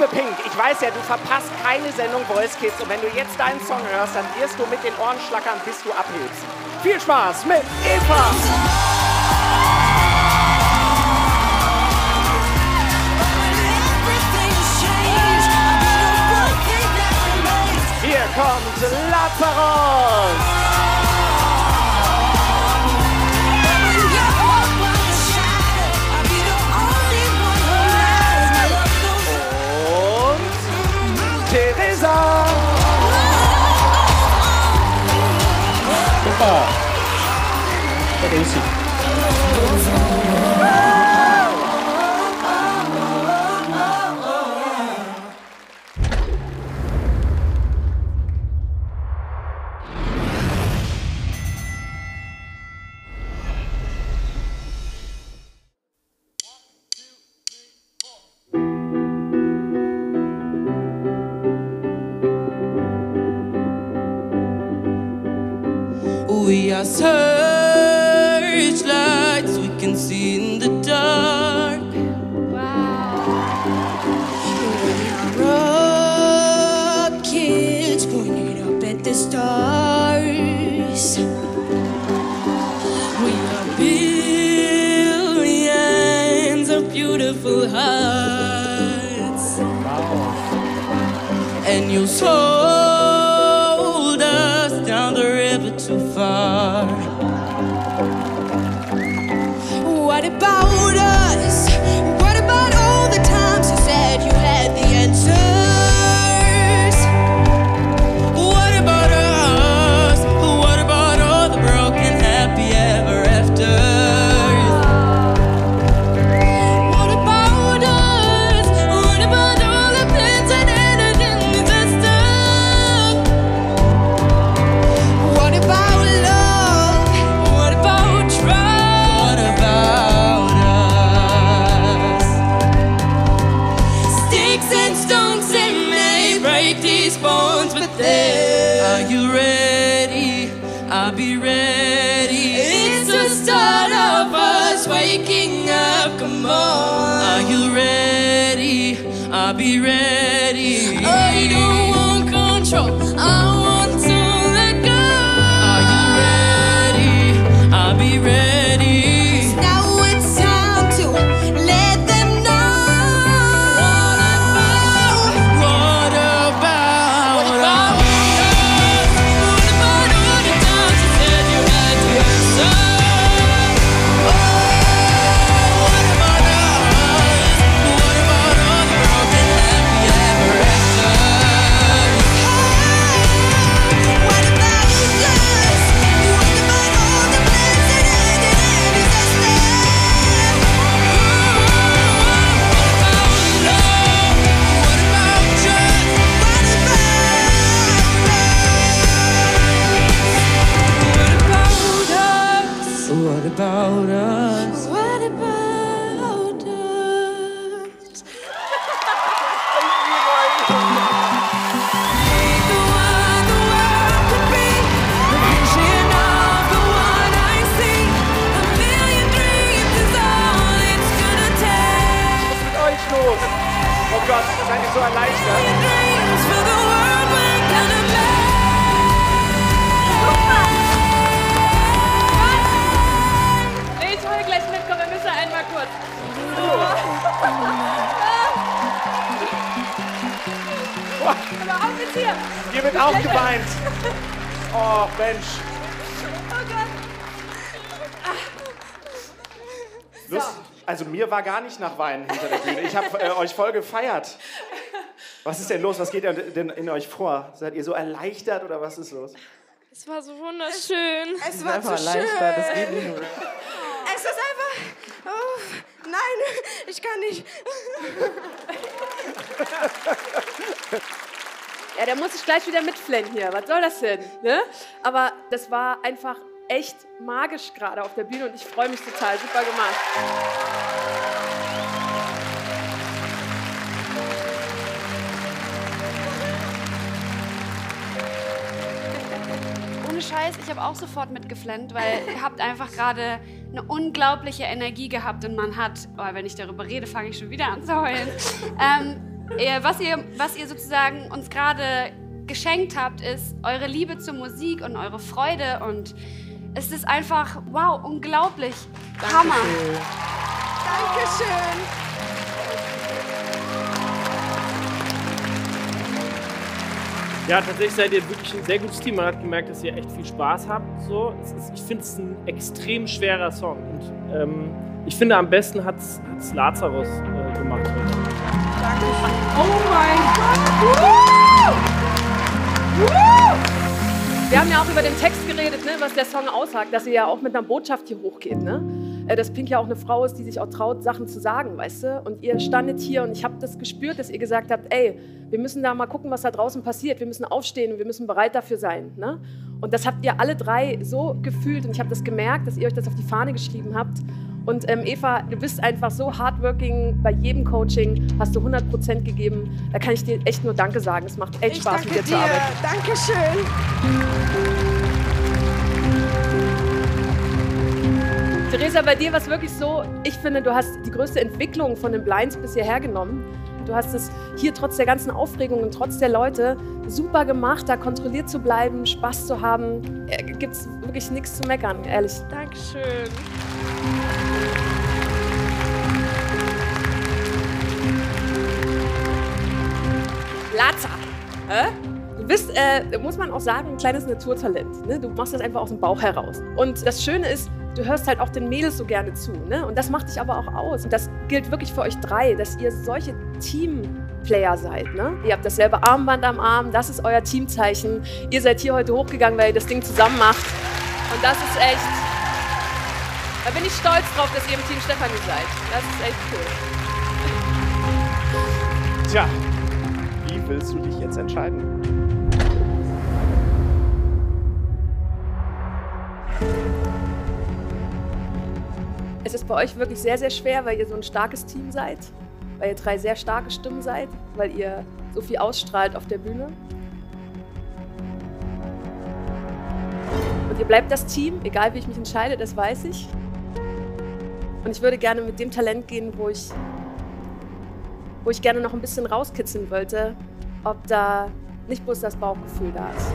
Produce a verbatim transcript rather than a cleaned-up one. Liebe Pink, ich weiß ja, du verpasst keine Sendung Voice Kids und wenn du jetzt deinen Song hörst, dann wirst du mit den Ohren schlackern, bis du abhebst. Viel Spaß mit Eva! Hier kommt Lazaros! Und Teresa! Super! Teresa! We are searchlights, we can see in the dark. Wow. We are up kids, pointing up at the stars. We are billions of beautiful hearts. Wow. And your soul too far. What about us? What about all the times you said you had the answers? What about us? What about all the broken happy ever afters? What about us? What about all the plans and energy that's stuck? What about I'll be ready. I don't want control. I want to let go. Are you ready? I'll be ready. Now it's time to let them know. What about? What about? What about all the times you said you had to answer? Hier wird auch geweint. Oh, Mensch. Oh Gott. Lust? Also mir war gar nicht nach Weinen hinter der Bühne. Ich habe äh, euch voll gefeiert. Was ist denn los? Was geht denn in euch vor? Seid ihr so erleichtert oder was ist los? Es war so wunderschön. Es, es war einfach zu schön. Das geht nicht mehr. Es ist einfach... Oh, nein, ich kann nicht. Ja, da muss ich gleich wieder mitflennen hier. Was soll das denn? Ne? Aber das war einfach echt magisch gerade auf der Bühne und ich freue mich total. Super gemacht. Ohne Scheiß, ich habe auch sofort mitgeflennt, weil ihr habt einfach gerade eine unglaubliche Energie gehabt und man hat, oh, wenn ich darüber rede, fange ich schon wieder an zu heulen. Ähm, Was ihr, was ihr sozusagen uns gerade geschenkt habt, ist eure Liebe zur Musik und eure Freude. Und es ist einfach, wow, unglaublich. Dankeschön. Hammer. Dankeschön. Ja, tatsächlich seid ihr wirklich ein sehr gutes Team. Man hat gemerkt, dass ihr echt viel Spaß habt. So. Es ist, ich finde es ein extrem schwerer Song. Und, ähm, ich finde, am besten hat es Lazaros äh, gemacht. Danke. Oh mein Gott! Woo! Woo! Wir haben ja auch über den Text geredet, ne, was der Song aussagt, dass ihr ja auch mit einer Botschaft hier hochgeht. Ne? Dass Pink ja auch eine Frau ist, die sich auch traut, Sachen zu sagen, weißt du? Und ihr standet hier und ich habe das gespürt, dass ihr gesagt habt, ey, wir müssen da mal gucken, was da draußen passiert. Wir müssen aufstehen und wir müssen bereit dafür sein. Ne? Und das habt ihr alle drei so gefühlt und ich habe das gemerkt, dass ihr euch das auf die Fahne geschrieben habt. Und ähm, Eva, du bist einfach so hardworking, bei jedem Coaching hast du hundert Prozent gegeben. Da kann ich dir echt nur Danke sagen. Es macht echt ich Spaß, mit dir zu arbeiten. Dankeschön. Teresa, bei dir war es wirklich so, ich finde, du hast die größte Entwicklung von den Blinds bis hierher genommen. Du hast es hier trotz der ganzen Aufregung und trotz der Leute super gemacht, da kontrolliert zu bleiben, Spaß zu haben. Da gibt es wirklich nichts zu meckern, ehrlich. Dankeschön. Laza, hä? Du bist, äh, muss man auch sagen, ein kleines Naturtalent. Ne? Du machst das einfach aus dem Bauch heraus. Und das Schöne ist, du hörst halt auch den Mädels so gerne zu, ne? Und das macht dich aber auch aus. Und das gilt wirklich für euch drei, dass ihr solche Teamplayer seid, ne? Ihr habt dasselbe Armband am Arm, das ist euer Teamzeichen. Ihr seid hier heute hochgegangen, weil ihr das Ding zusammen macht. Und das ist echt, da bin ich stolz drauf, dass ihr im Team Stefanie seid. Das ist echt cool. Tja, wie willst du dich jetzt entscheiden? Es ist bei euch wirklich sehr, sehr schwer, weil ihr so ein starkes Team seid, weil ihr drei sehr starke Stimmen seid, weil ihr so viel ausstrahlt auf der Bühne. Und ihr bleibt das Team, egal wie ich mich entscheide, das weiß ich. Und ich würde gerne mit dem Talent gehen, wo ich, wo ich gerne noch ein bisschen rauskitzeln wollte, ob da nicht bloß das Bauchgefühl da ist.